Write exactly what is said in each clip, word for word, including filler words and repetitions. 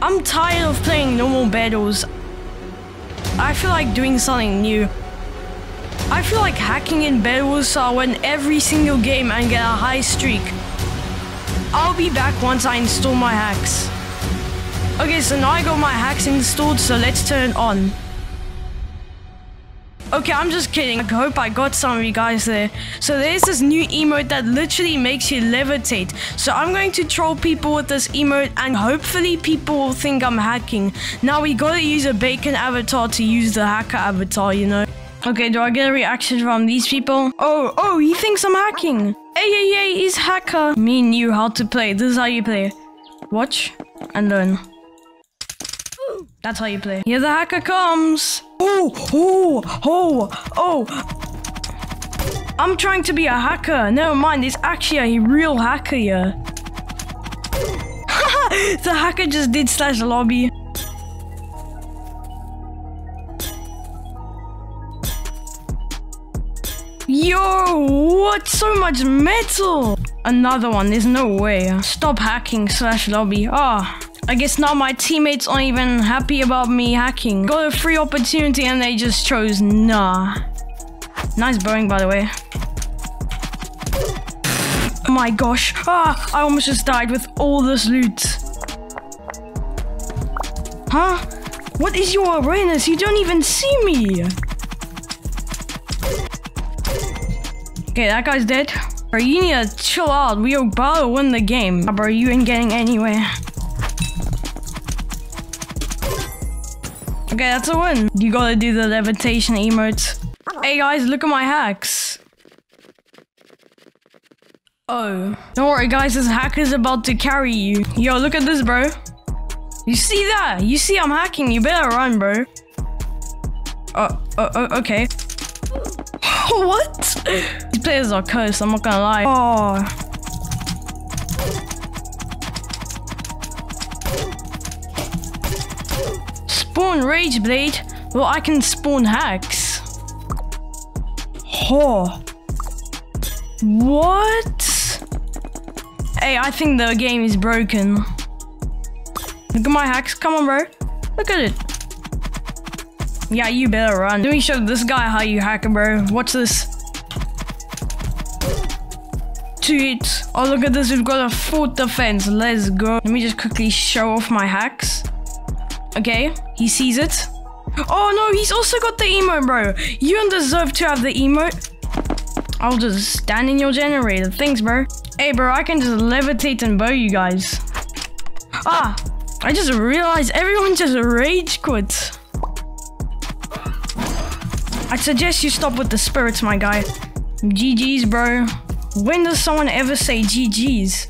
I'm tired of playing normal battles. I feel like doing something new. I feel like hacking in Bedwars so I win every single game and get a high streak. I'll be back once I install my hacks. Okay, so now I got my hacks installed, so let's turn it on. Okay, I'm just kidding. I hope I got some of you guys there. So there's this new emote that literally makes you levitate. So I'm going to troll people with this emote and hopefully people will think I'm hacking. Now we gotta use a bacon avatar to use the hacker avatar, you know. Okay, do I get a reaction from these people? Oh, oh, he thinks I'm hacking. Hey, hey, hey, he's hacker. Me and you how to play. This is how you play. Watch and learn. That's how you play. Here the hacker comes. Oh, oh, oh, oh. I'm trying to be a hacker. Never mind, there's actually a real hacker here. The hacker just did slash lobby. Yo, what? So much metal. Another one, there's no way. Stop hacking slash lobby. Ah, oh, I guess now my teammates aren't even happy about me hacking. Got a free opportunity and they just chose nah. Nice bowing, by the way. Oh my gosh. Ah, I almost just died with all this loot. Huh? What is your awareness? You don't even see me. Okay, that guy's dead. Bro, you need to chill out. We are about to win the game. Bro, you ain't getting anywhere. Okay, that's a win. You gotta do the levitation emote. Hey guys, look at my hacks. Oh. Don't worry guys, this hacker's about to carry you. Yo, look at this, bro. You see that? You see I'm hacking. You better run, bro. Oh, oh, oh okay. What? These players are cursed, I'm not gonna lie. Oh. Spawn Rageblade? Well, I can spawn hacks. Oh. What? Hey, I think the game is broken. Look at my hacks. Come on, bro. Look at it. Yeah, you better run. Let me show this guy how you hack, bro. Watch this. Two hits. Oh, look at this. We've got a full defense. Let's go. Let me just quickly show off my hacks. Okay, he sees it. Oh no, he's also got the emote, bro. You don't deserve to have the emote. I'll just stand in your generator. Thanks, bro. Hey, bro, I can just levitate and bow you guys. Ah, I just realized everyone just rage quit. I suggest you stop with the spirits, my guy. G G's, bro. When does someone ever say G G's?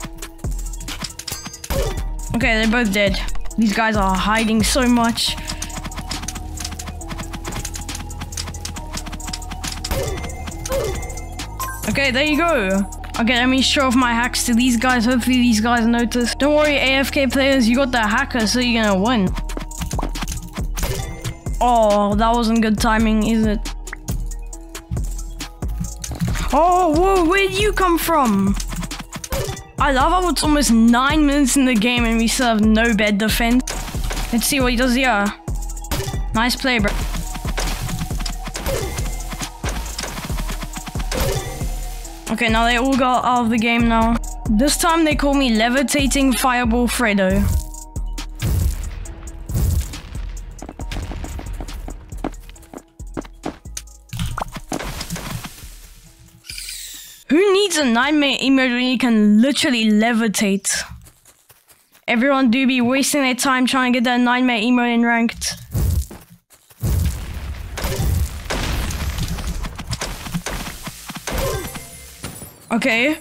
Okay, they're both dead. These guys are hiding so much. Okay, there you go. Okay, let me show off my hacks to these guys. Hopefully these guys notice. Don't worry, A F K players, you got the hacker, so you're gonna win. Oh, that wasn't good timing, is it? Oh, whoa, where'd you come from? I love how it's almost nine minutes in the game and we still have no bad defense. Let's see what he does here. Nice play, bro. Okay, now they all got out of the game now. This time they call me Levitating Fireball Fredo. Who needs a nightmare emote when you can literally levitate? Everyone do be wasting their time trying to get that nightmare emote in ranked. Okay.